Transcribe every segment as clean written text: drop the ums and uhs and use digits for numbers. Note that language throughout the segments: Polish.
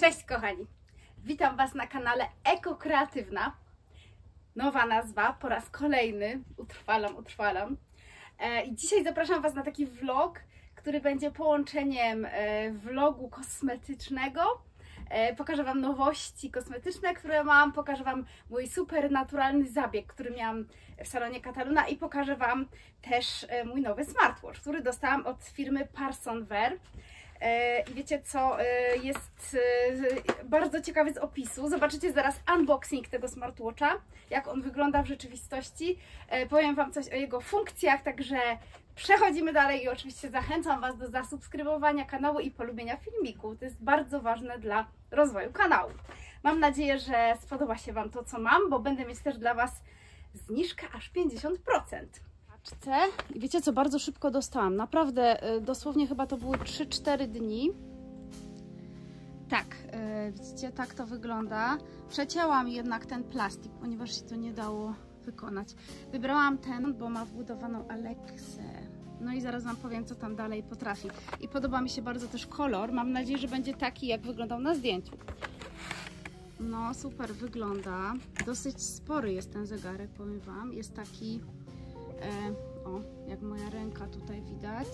Cześć kochani, witam Was na kanale Ekokreatywna, nowa nazwa, po raz kolejny, utrwalam. I dzisiaj zapraszam Was na taki vlog, który będzie połączeniem vlogu kosmetycznego. Pokażę Wam nowości kosmetyczne, które mam, pokażę Wam mój super naturalny zabieg, który miałam w salonie Cataluna i pokażę Wam też mój nowy smartwatch, który dostałam od firmy Parsonver. I wiecie co, jest bardzo ciekawy z opisu, zobaczycie zaraz unboxing tego smartwatcha, jak on wygląda w rzeczywistości, powiem Wam coś o jego funkcjach, także przechodzimy dalej i oczywiście zachęcam Was do zasubskrybowania kanału i polubienia filmiku, to jest bardzo ważne dla rozwoju kanału. Mam nadzieję, że spodoba się Wam to, co mam, bo będę mieć też dla Was zniżkę aż 50%. I wiecie co, bardzo szybko dostałam, naprawdę dosłownie chyba to były 3-4 dni. Tak, widzicie, tak to wygląda. Przecięłam jednak ten plastik, ponieważ się to nie dało wykonać. Wybrałam ten, bo ma wbudowaną Alexę. No i zaraz Wam powiem, co tam dalej potrafi. I podoba mi się bardzo też kolor, mam nadzieję, że będzie taki, jak wyglądał na zdjęciu. No super wygląda, dosyć spory jest ten zegarek, powiem Wam, jest taki... O, jak moja ręka tutaj widać.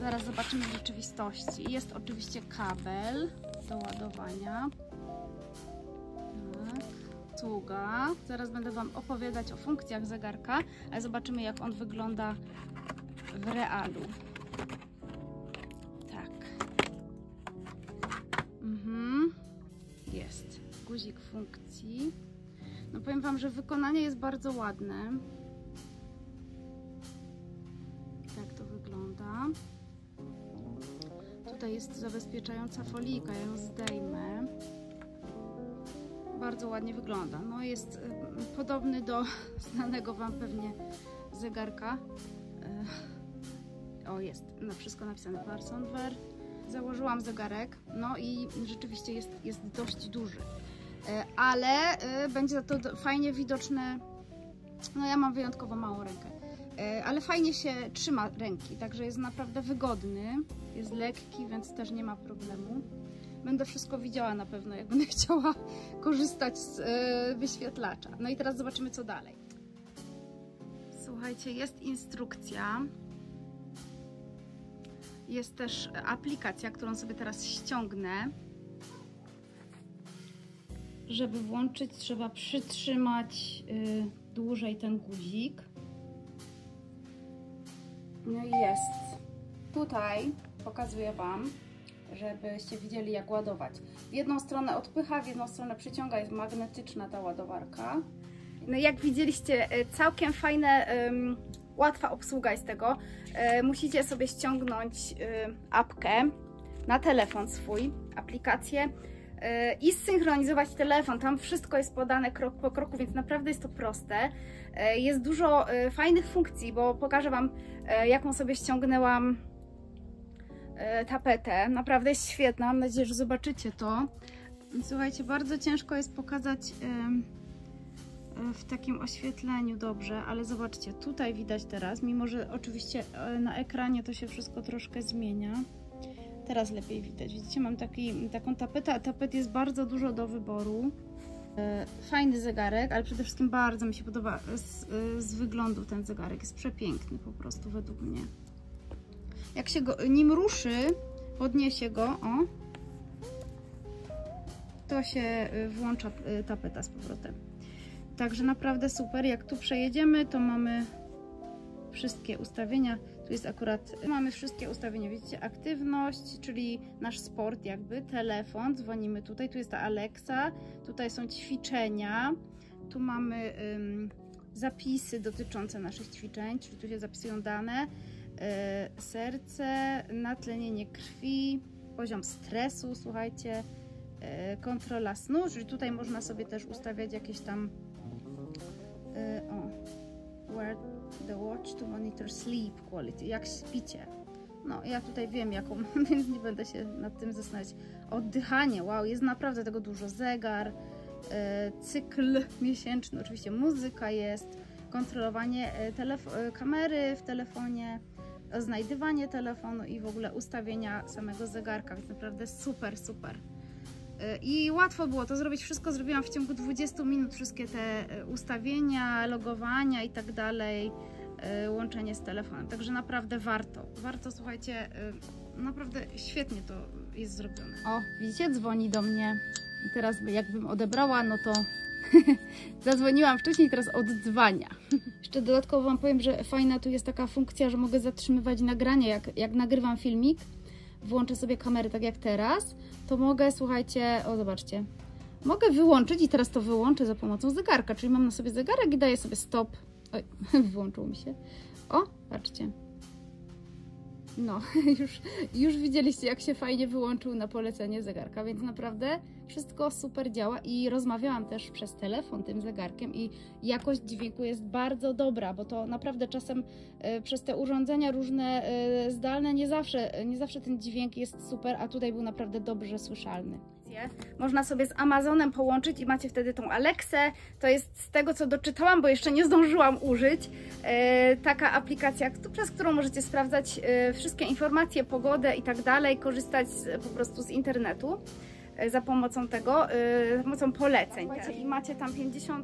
Zaraz zobaczymy w rzeczywistości. Jest oczywiście kabel do ładowania. Tak, sługa. Zaraz będę Wam opowiadać o funkcjach zegarka, ale zobaczymy, jak on wygląda w realu. Tak. Jest guzik funkcji. No powiem Wam, że wykonanie jest bardzo ładne. Tak to wygląda. Tutaj jest zabezpieczająca folika, ja ją zdejmę. Bardzo ładnie wygląda. No jest podobny do znanego Wam pewnie zegarka. O, jest na wszystko napisane Parsonver. Założyłam zegarek, no i rzeczywiście jest dość duży. Ale będzie to fajnie widoczne, no ja mam wyjątkowo małą rękę, ale fajnie się trzyma ręki, także jest naprawdę wygodny, jest lekki, więc też nie ma problemu. Będę wszystko widziała na pewno, jak będę chciała korzystać z wyświetlacza. No i teraz zobaczymy, co dalej. Słuchajcie, jest instrukcja. Jest też aplikacja, którą sobie teraz ściągnę. Żeby włączyć, trzeba przytrzymać dłużej ten guzik. No i jest. Tutaj pokazuję Wam, żebyście widzieli, jak ładować. W jedną stronę odpycha, w jedną stronę przyciąga, jest magnetyczna ta ładowarka. No jak widzieliście, całkiem fajne, łatwa obsługa jest tego. Musicie sobie ściągnąć apkę na telefon swój, aplikację. I zsynchronizować telefon, tam wszystko jest podane krok po kroku, więc naprawdę jest to proste. Jest dużo fajnych funkcji, bo pokażę Wam, jaką sobie ściągnęłam tapetę. Naprawdę jest świetna, mam nadzieję, że zobaczycie to. Słuchajcie, bardzo ciężko jest pokazać w takim oświetleniu dobrze, ale zobaczcie, tutaj widać teraz, mimo że oczywiście na ekranie to się wszystko troszkę zmienia. Teraz lepiej widać. Widzicie, mam taką tapetę, a tapet jest bardzo dużo do wyboru. Fajny zegarek, ale przede wszystkim bardzo mi się podoba z wyglądu ten zegarek. Jest przepiękny po prostu według mnie. Jak się go, nim ruszy, podniesie go, o, to się włącza tapeta z powrotem. Także naprawdę super. Jak tu przejedziemy, to mamy wszystkie ustawienia. Tu jest akurat, mamy wszystkie ustawienia, widzicie, aktywność, czyli nasz sport jakby, telefon, dzwonimy tutaj, tu jest ta Alexa, tutaj są ćwiczenia, tu mamy zapisy dotyczące naszych ćwiczeń, czyli tu się zapisują dane, serce, natlenienie krwi, poziom stresu, słuchajcie, kontrola snu, czyli tutaj można sobie też ustawiać jakieś tam, the watch to monitor sleep quality, jak śpicie. No, ja tutaj wiem jaką, więc nie będę się nad tym zastanawiać. Oddychanie, wow, jest naprawdę tego dużo. Zegar, cykl miesięczny, oczywiście muzyka jest, kontrolowanie kamery w telefonie, znajdywanie telefonu i w ogóle ustawienia samego zegarka, więc naprawdę super, super. I łatwo było to zrobić, wszystko zrobiłam w ciągu 20 minut, wszystkie te ustawienia, logowania i tak dalej, łączenie z telefonem, także naprawdę warto, warto, słuchajcie, naprawdę świetnie to jest zrobione. O, widzicie, dzwoni do mnie i teraz jakbym odebrała, no to zadzwoniłam wcześniej, teraz oddzwania. Jeszcze dodatkowo Wam powiem, że fajna tu jest taka funkcja, że mogę zatrzymywać nagranie, jak nagrywam filmik, włączę sobie kamerę tak jak teraz, to mogę, słuchajcie, o zobaczcie, mogę wyłączyć i teraz to wyłączę za pomocą zegarka, czyli mam na sobie zegarek i daję sobie stop. Oj, wyłączył mi się. O, patrzcie. No, już widzieliście, jak się fajnie wyłączył na polecenie zegarka, więc naprawdę wszystko super działa i rozmawiałam też przez telefon tym zegarkiem i jakość dźwięku jest bardzo dobra, bo to naprawdę czasem przez te urządzenia różne zdalne nie zawsze ten dźwięk jest super, a tutaj był naprawdę dobrze słyszalny. Można sobie z Amazonem połączyć i macie wtedy tą Alexę, to jest z tego, co doczytałam, bo jeszcze nie zdążyłam użyć, taka aplikacja, przez którą możecie sprawdzać wszystkie informacje, pogodę i tak dalej, korzystać po prostu z internetu za pomocą tego, za pomocą poleceń. I macie tam 50%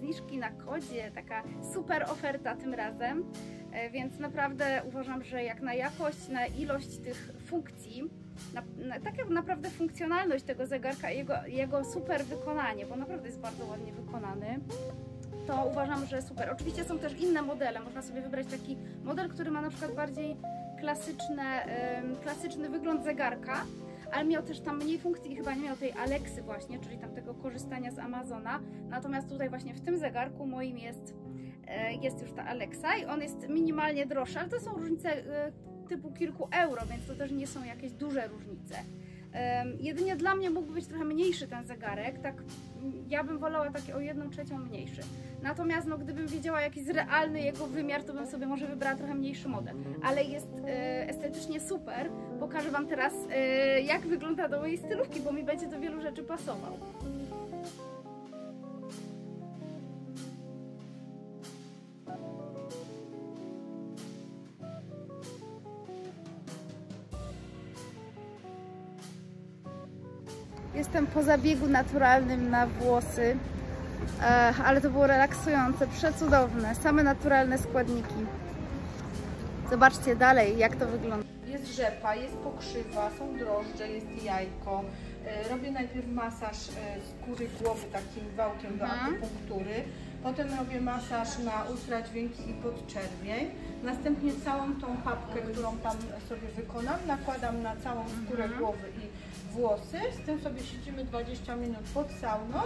zniżki na kodzie, taka super oferta tym razem, więc naprawdę uważam, że jak na jakość, na ilość tych funkcji, tak jak naprawdę funkcjonalność tego zegarka i jego super wykonanie, bo naprawdę jest bardzo ładnie wykonany, to uważam, że super. Oczywiście są też inne modele, można sobie wybrać taki model, który ma na przykład bardziej klasyczny wygląd zegarka, ale miał też tam mniej funkcji i chyba nie miał tej Alexy właśnie, czyli tam tego korzystania z Amazona. Natomiast tutaj właśnie w tym zegarku moim jest już ta Alexa i on jest minimalnie droższy, ale to są różnice typu kilku euro, więc to też nie są jakieś duże różnice. Jedynie dla mnie mógłby być trochę mniejszy ten zegarek, tak ja bym wolała taki o 1/3 mniejszy. Natomiast no, gdybym wiedziała, jaki jest realny jego wymiar, to bym sobie może wybrała trochę mniejszy model. Ale jest estetycznie super. Pokażę Wam teraz, jak wygląda do mojej stylówki, bo mi będzie do wielu rzeczy pasował. Jestem po zabiegu naturalnym na włosy, ale to było relaksujące, przecudowne, same naturalne składniki. Zobaczcie dalej, jak to wygląda. Jest rzepa, jest pokrzywa, są drożdże, jest jajko. Robię najpierw masaż skóry głowy takim wałkiem do akupunktury. Potem robię masaż na ultradźwięki i podczerwień. Następnie całą tą papkę, którą tam sobie wykonam, nakładam na całą skórę głowy i włosy. Z tym sobie siedzimy 20 minut pod sauną.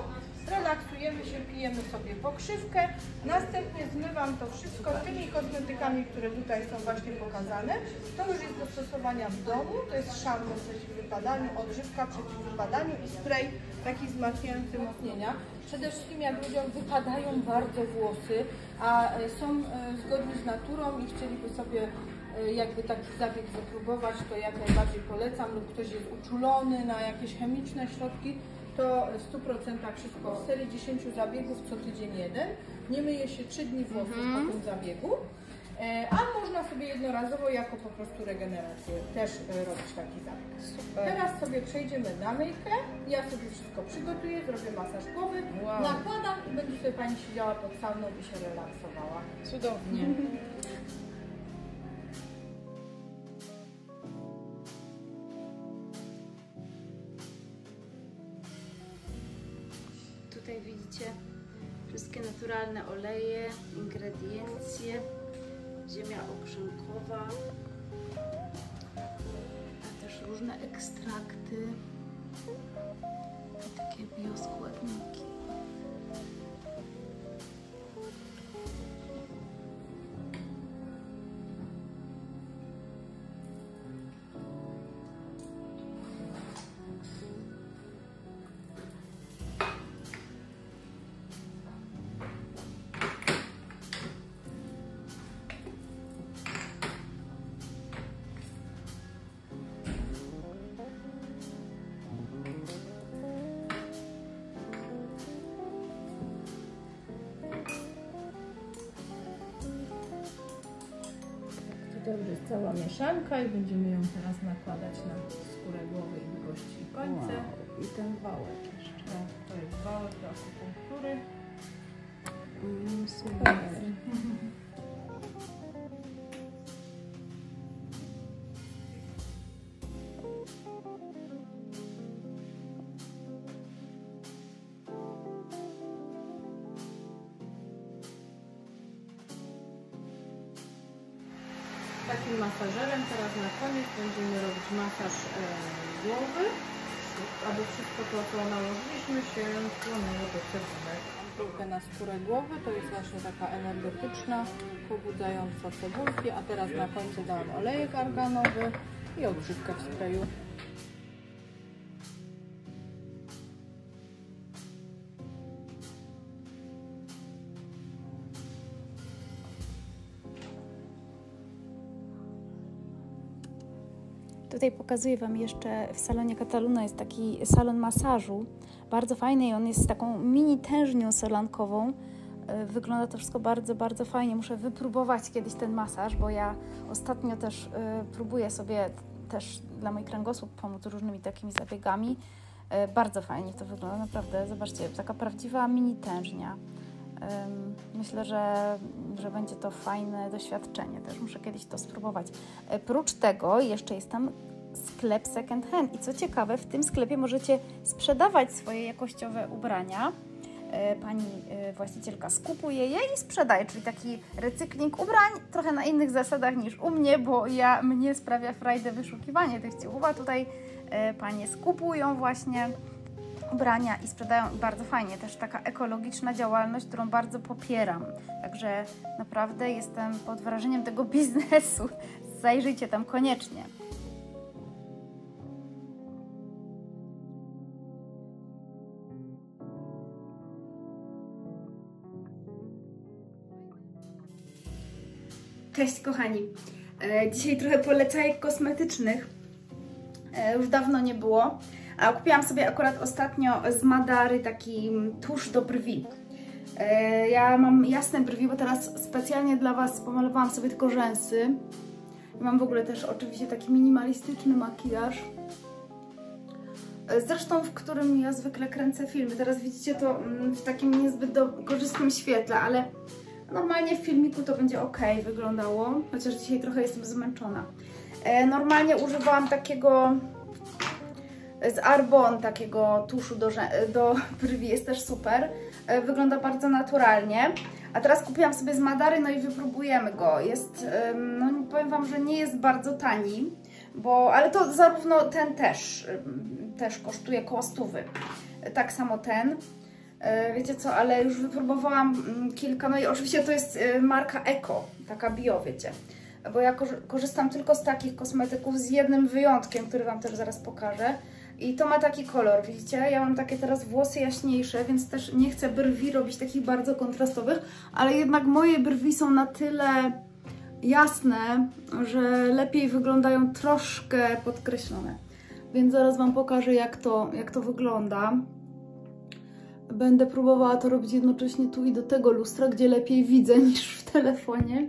Relaksujemy się, pijemy sobie pokrzywkę. Następnie zmywam to wszystko z tymi kosmetykami, które tutaj są właśnie pokazane. To już jest do stosowania w domu. To jest szampon przeciwwypadaniu, odżywka przeciwwypadaniu i spray taki wzmacniający mocnienia. Przede wszystkim jak ludziom wypadają bardzo włosy, a są zgodni z naturą i chcieliby sobie jakby taki zabieg wypróbować, to jak najbardziej polecam, lub ktoś jest uczulony na jakieś chemiczne środki, to w 100% wszystko w serii 10 zabiegów co tydzień jeden. Nie myje się 3 dni włosów po tym zabiegu, a można sobie jednorazowo jako po prostu regenerację też robić taki zabieg. Super. Teraz sobie przejdziemy na myjkę, ja sobie wszystko przygotuję, zrobię masaż głowy, nakładam i będzie sobie Pani siedziała pod sauną i się relaksowała. Cudownie. Tutaj widzicie wszystkie naturalne oleje, ingrediencje, ziemia okrzemkowa, a też różne ekstrakty, takie bioskładniki. będzie cała mieszanka i będziemy ją teraz nakładać na skórę głowy i długości i końce. Wow. I ten wałek jeszcze. No, to jest wałek do akupunktury. Super. Takim masażerem teraz na koniec będziemy robić masaż głowy, aby wszystko to, co nałożyliśmy, się skłoniło do cebulek. Piłkę na skórę głowy to jest właśnie taka energetyczna, pobudzająca cebulki, a teraz na końcu dałam olejek arganowy i odżywkę w sprayu. Tutaj pokazuję Wam jeszcze w salonie Cataluna jest taki salon masażu, bardzo fajny i on jest z taką mini tężnią solankową. Wygląda to wszystko bardzo, bardzo fajnie. Muszę wypróbować kiedyś ten masaż, bo ja ostatnio też próbuję sobie też dla moich kręgosłup pomóc różnymi takimi zabiegami. Bardzo fajnie to wygląda, naprawdę. Zobaczcie, taka prawdziwa mini tężnia. Myślę, że będzie to fajne doświadczenie, też muszę kiedyś to spróbować. Prócz tego jeszcze jest tam sklep second hand i co ciekawe, w tym sklepie możecie sprzedawać swoje jakościowe ubrania. Pani właścicielka skupuje je i sprzedaje, czyli taki recykling ubrań, trochę na innych zasadach niż u mnie, bo mnie sprawia frajdę wyszukiwanie tych ciuchów, a tutaj panie skupują właśnie ubrania i sprzedają bardzo fajnie, też taka ekologiczna działalność, którą bardzo popieram. Także naprawdę jestem pod wrażeniem tego biznesu. Zajrzyjcie tam koniecznie. Cześć kochani. Dzisiaj trochę polecajek kosmetycznych. Już dawno nie było. A kupiłam sobie akurat ostatnio z Mádary taki tusz do brwi. Ja mam jasne brwi, bo teraz specjalnie dla Was pomalowałam sobie tylko rzęsy. Mam w ogóle też oczywiście taki minimalistyczny makijaż. Zresztą, w którym ja zwykle kręcę filmy. Teraz widzicie to w takim niezbyt korzystnym świetle, ale normalnie w filmiku to będzie ok wyglądało. Chociaż dzisiaj trochę jestem zmęczona. Normalnie używałam takiego z Arbonne takiego tuszu do brwi, jest też super, wygląda bardzo naturalnie. A teraz kupiłam sobie z Mádary, no i wypróbujemy go. Jest, no powiem Wam, że nie jest bardzo tani, bo, ale to zarówno ten też kosztuje koło 100 zł. Tak samo ten. Wiecie co, ale już wypróbowałam kilka, no i oczywiście to jest marka Eko, taka bio, wiecie. Bo ja korzystam tylko z takich kosmetyków z jednym wyjątkiem, który Wam też zaraz pokażę. I to ma taki kolor, widzicie? Ja mam takie teraz włosy jaśniejsze, więc też nie chcę brwi robić takich bardzo kontrastowych, ale jednak moje brwi są na tyle jasne, że lepiej wyglądają troszkę podkreślone. Więc zaraz Wam pokażę, jak to wygląda. Będę próbowała to robić jednocześnie tu i do tego lustra, gdzie lepiej widzę niż w telefonie.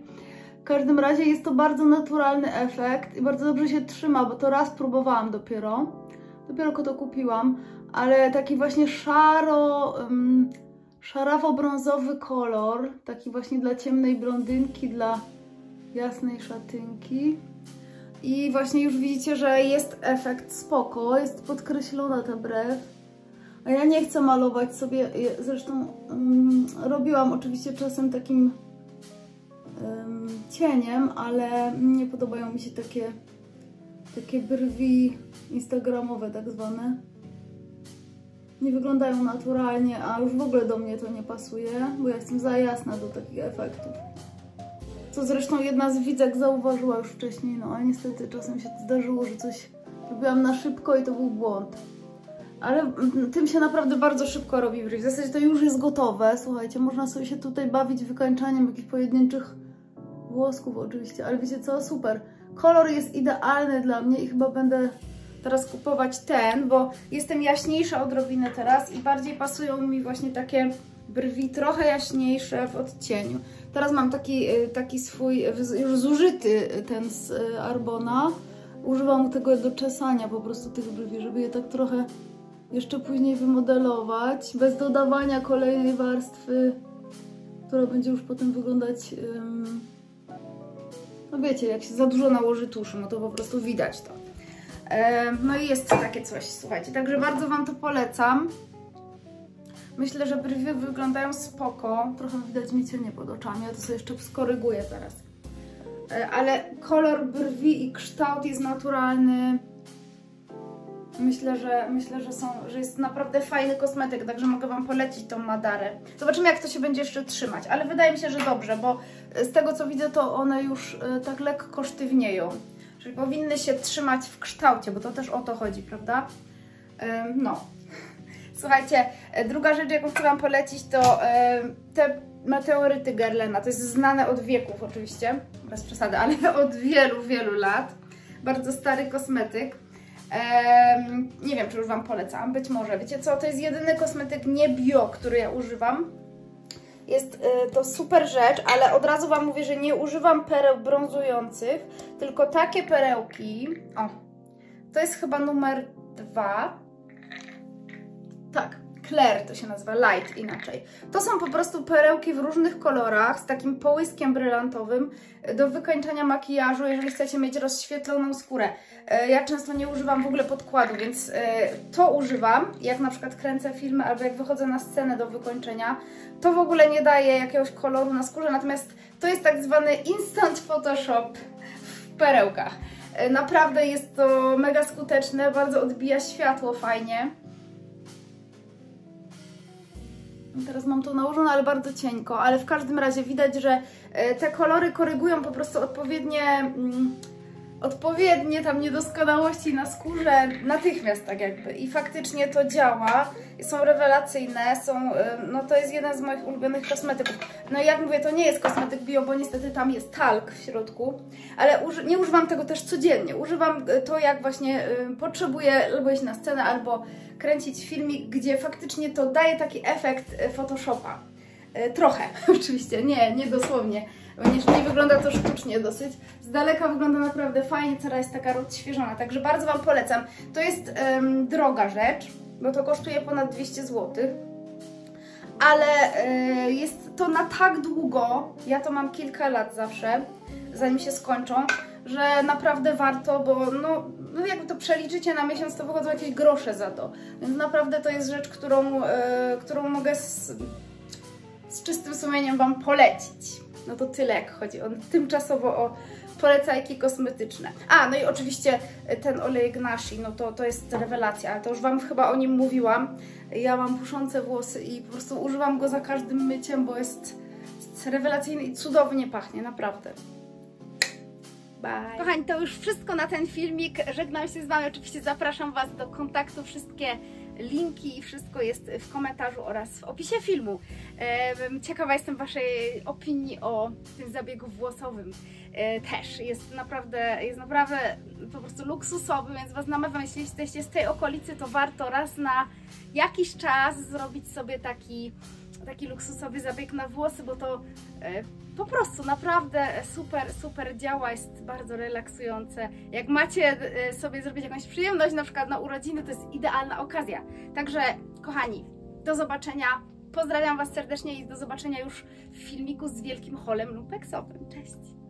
W każdym razie jest to bardzo naturalny efekt i bardzo dobrze się trzyma, bo to raz próbowałam dopiero to kupiłam, ale taki właśnie szarawo-brązowy kolor, taki właśnie dla ciemnej blondynki, dla jasnej szatynki. I właśnie już widzicie, że jest efekt spoko, jest podkreślona ta brew. A ja nie chcę malować sobie, zresztą robiłam oczywiście czasem takim cieniem, ale nie podobają mi się takie brwi instagramowe tak zwane. Nie wyglądają naturalnie, a już w ogóle do mnie to nie pasuje, bo ja jestem za jasna do takich efektów. Co zresztą jedna z widzek zauważyła już wcześniej, no a niestety czasem się zdarzyło, że coś robiłam na szybko i to był błąd. Ale tym się naprawdę bardzo szybko robi brwi. W zasadzie to już jest gotowe, słuchajcie, można sobie się tutaj bawić wykańczaniem jakichś pojedynczych włosków oczywiście, ale wiecie co? Super. Kolor jest idealny dla mnie i chyba będę teraz kupować ten, bo jestem jaśniejsza odrobinę teraz i bardziej pasują mi właśnie takie brwi trochę jaśniejsze w odcieniu. Teraz mam taki swój, już zużyty ten z Arbona. Używam tego do czesania po prostu tych brwi, żeby je tak trochę jeszcze później wymodelować, bez dodawania kolejnej warstwy, która będzie już potem wyglądać... No wiecie, jak się za dużo nałoży tuszu, no to po prostu widać to. No i jest takie coś, słuchajcie, także bardzo Wam to polecam. Myślę, że brwi wyglądają spoko, trochę widać mi ciemnie pod oczami, ja to sobie jeszcze skoryguję zaraz. Ale kolor brwi i kształt jest naturalny. Myślę, że jest naprawdę fajny kosmetyk, także mogę Wam polecić tą Mádarę. Zobaczymy, jak to się będzie jeszcze trzymać, ale wydaje mi się, że dobrze, bo z tego, co widzę, to one już tak lekko sztywnieją. Czyli powinny się trzymać w kształcie, bo to też o to chodzi, prawda? No. Słuchajcie, druga rzecz, jaką chcę Wam polecić, to te meteoryty Gerlena. To jest znane od wieków oczywiście, bez przesady, ale od wielu, wielu lat. Bardzo stary kosmetyk. Nie wiem, czy już Wam polecam, być może. Wiecie co, to jest jedyny kosmetyk nie bio, który ja używam. Jest to super rzecz, ale od razu Wam mówię, że nie używam pereł brązujących, tylko takie perełki. O, to jest chyba numer 2. Tak, Claire to się nazywa, light inaczej. To są po prostu perełki w różnych kolorach, z takim połyskiem brylantowym do wykańczania makijażu, jeżeli chcecie mieć rozświetloną skórę. Ja często nie używam w ogóle podkładu, więc to używam, jak na przykład kręcę filmy albo jak wychodzę na scenę do wykończenia. To w ogóle nie daje jakiegoś koloru na skórze, natomiast to jest tak zwany instant photoshop w perełkach. Naprawdę jest to mega skuteczne, bardzo odbija światło fajnie. Teraz mam to nałożone, ale bardzo cienko, ale w każdym razie widać, że te kolory korygują po prostu odpowiednie tam niedoskonałości na skórze natychmiast tak jakby i faktycznie to działa, są rewelacyjne, są, no to jest jeden z moich ulubionych kosmetyków. No i jak mówię, to nie jest kosmetyk bio, bo niestety tam jest talk w środku, ale nie używam tego też codziennie, używam to jak właśnie potrzebuję albo iść na scenę, albo kręcić filmik, gdzie faktycznie to daje taki efekt Photoshopa. Trochę, oczywiście, nie dosłownie, ponieważ nie wygląda to sztucznie dosyć. Z daleka wygląda naprawdę fajnie, cera jest taka odświeżona, także bardzo Wam polecam. To jest droga rzecz, bo to kosztuje ponad 200 zł, ale jest to na tak długo, ja to mam kilka lat zawsze, zanim się skończą, że naprawdę warto, bo no jakby to przeliczycie na miesiąc, to wychodzą jakieś grosze za to. Więc naprawdę to jest rzecz, którą mogę z czystym sumieniem Wam polecić. No to tyle, jak chodzi tymczasowo o polecajki kosmetyczne. A, no i oczywiście ten olejek Nashi, no to jest rewelacja, ale to już Wam chyba o nim mówiłam. Ja mam puszące włosy i po prostu używam go za każdym myciem, bo jest rewelacyjny i cudownie pachnie, naprawdę. Bye. Kochani, to już wszystko na ten filmik. Żegnam się z Wami, oczywiście zapraszam Was do kontaktu, wszystkie linki i wszystko jest w komentarzu oraz w opisie filmu. Ciekawa jestem Waszej opinii o tym zabiegu włosowym. Też jest naprawdę po prostu luksusowy, więc Was namawiam, jeśli jesteście z tej okolicy, to warto raz na jakiś czas zrobić sobie taki luksusowy zabieg na włosy, bo to po prostu naprawdę super działa, jest bardzo relaksujące. Jak macie sobie zrobić jakąś przyjemność, na przykład na urodziny, to jest idealna okazja. Także kochani, do zobaczenia, pozdrawiam Was serdecznie i do zobaczenia już w filmiku z wielkim holem lumpeksowym. Cześć!